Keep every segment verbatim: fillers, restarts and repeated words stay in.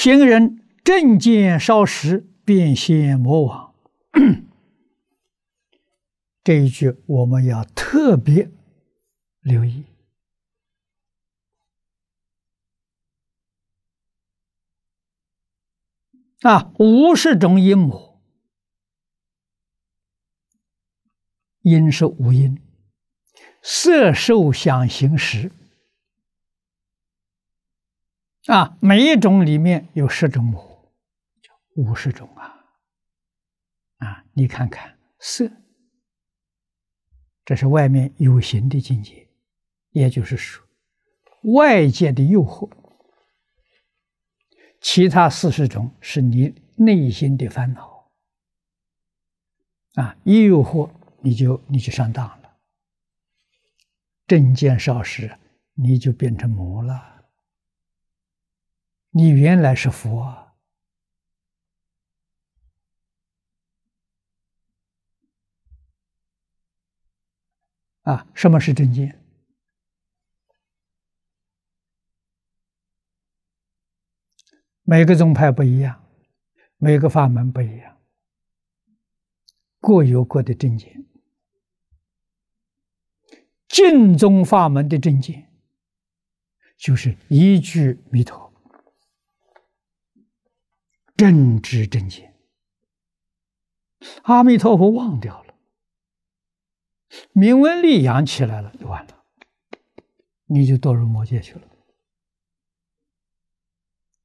行人正见稍时，便现魔王。这一句我们要特别留意。啊，五十种阴魔，阴是五阴，色受想行识。啊，每一种里面有十种魔，五十种啊！啊，你看看色，这是外面有形的境界，也就是说，外界的诱惑；其他四十种是你内心的烦恼。啊，一诱惑你就你就上当了，正见少时，你就变成魔了。 你原来是佛啊，啊，什么是正见？每个宗派不一样，每个法门不一样，各有各的正见。净宗法门的正见，就是依据弥陀。 正知正见，阿弥陀佛忘掉了，名闻利养起来了，就完了，你就堕入魔界去了。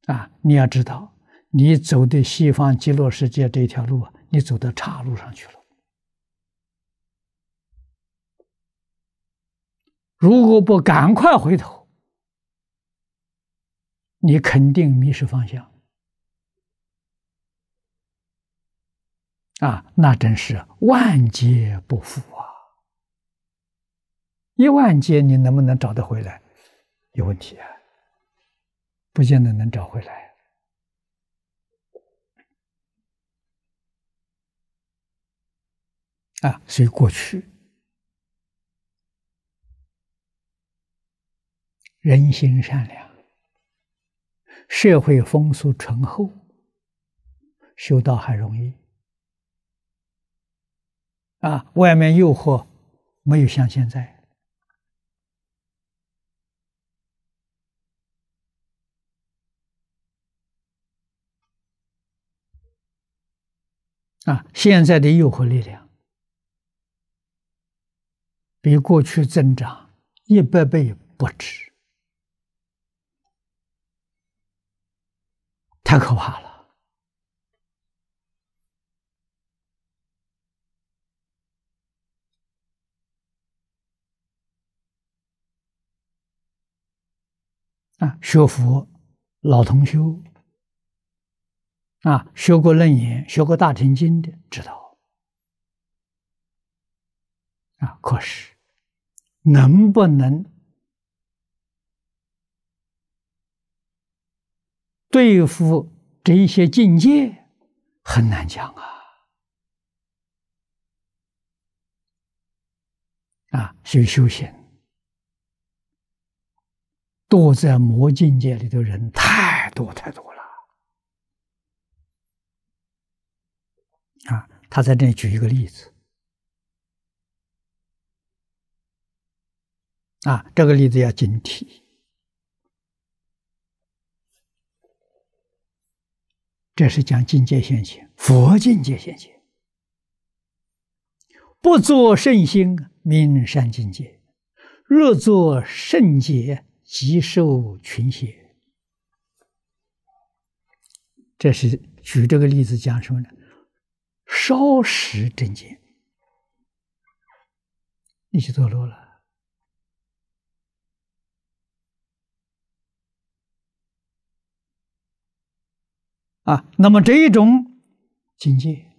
啊，你要知道，你走的西方极乐世界这条路啊，你走到岔路上去了。如果不赶快回头，你肯定迷失方向。 啊，那真是万劫不复啊！一万劫你能不能找得回来，有问题啊，不见得能找回来。啊，所以过去人心善良，社会风俗淳厚，修道还容易。 啊，外面诱惑没有像现在啊，现在的诱惑力量比过去增长一百倍不止，太可怕了。 啊，学佛老同修啊，学过楞严、学过大乘经的知道啊，可是能不能对付这一些境界，很难讲啊！啊，所以修行。 堕在魔境界里的人太多太多了啊！他在这里举一个例子啊，这个例子要警惕。这是讲境界现前，佛境界现前，不作圣心，名善境界；若作圣解。 即受群邪，这是举这个例子讲什么呢？稍时正见，你就堕落了啊！那么这一种境界，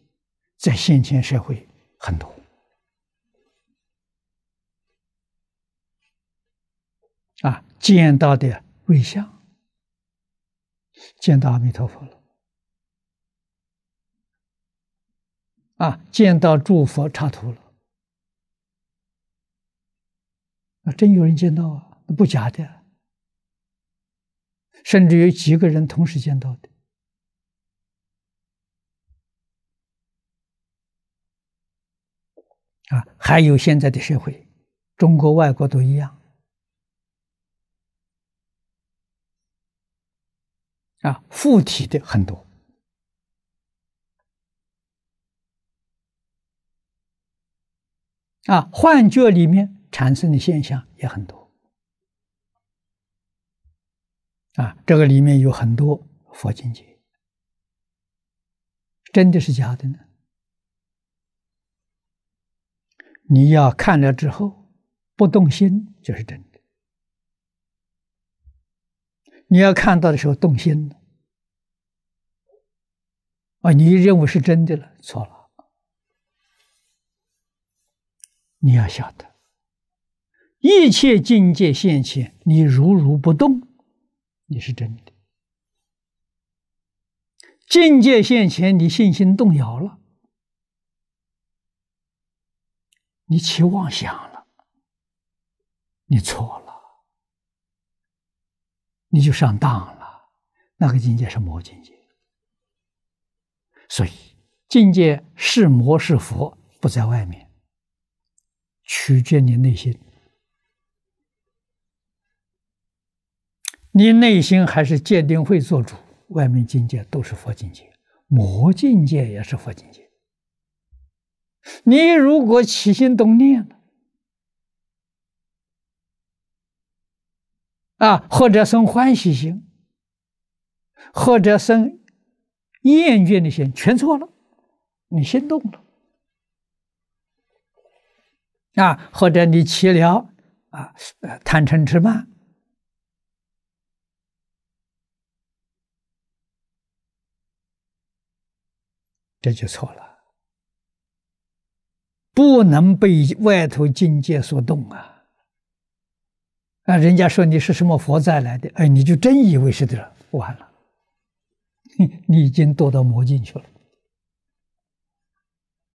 在现前社会很多。 啊，见到的瑞相，见到阿弥陀佛了。啊，见到诸佛刹土了。啊，真有人见到啊，不假的。甚至有几个人同时见到的。啊，还有现在的社会，中国、外国都一样。啊，附体的很多。 啊，幻觉里面产生的现象也很多。啊，这个里面有很多佛经解，真的是假的呢？你要看了之后不动心就是真的，你要看到的时候动心了，啊，你认为是真的了，错了。 你要晓得，一切境界现前，你如如不动，你是真的；境界现前，你信心动摇了，你起妄想了，你错了，你就上当了。那个境界是魔境界，所以境界是魔是佛，不在外面。 取决你内心，你内心还是戒定慧做主，外面境界都是佛境界，魔境界也是佛境界。你如果起心动念了，啊，或者生欢喜心，或者生厌倦的心，全错了，你心动了。 啊，或者你起了啊，呃，贪嗔痴慢，这就错了，不能被外头境界所动啊！啊，人家说你是什么佛再来的，哎，你就真以为是的，完了，你已经堕到魔境去了。